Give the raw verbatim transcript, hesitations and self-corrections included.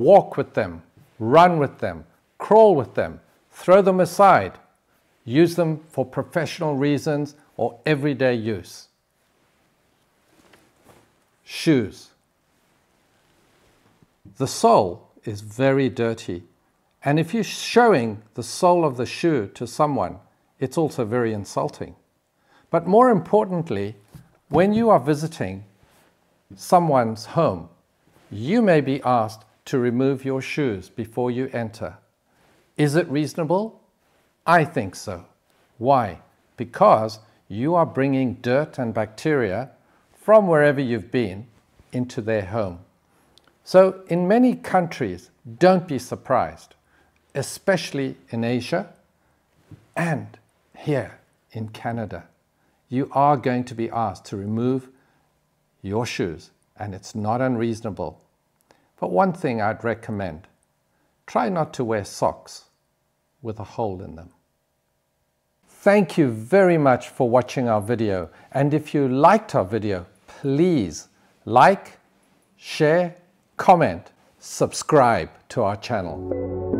walk with them, run with them, crawl with them, throw them aside, use them for professional reasons or everyday use. Shoes. The sole is very dirty, and if you're showing the sole of the shoe to someone, it's also very insulting. But more importantly, when you are visiting someone's home, you may be asked to remove your shoes before you enter. Is it reasonable? I think so. Why? Because you are bringing dirt and bacteria from wherever you've been into their home. So in many countries, don't be surprised, especially in Asia and here in Canada. You are going to be asked to remove your shoes, and it's not unreasonable. But one thing I'd recommend, try not to wear socks with a hole in them. Thank you very much for watching our video, and if you liked our video, please like, share, comment, subscribe to our channel.